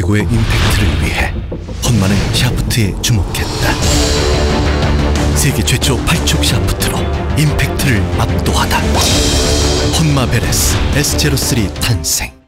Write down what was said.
최고의 임팩트를 위해 혼마는 샤프트에 주목했다. 세계 최초 8축 샤프트로 임팩트를 압도하다. 혼마 베레스 S03 탄생.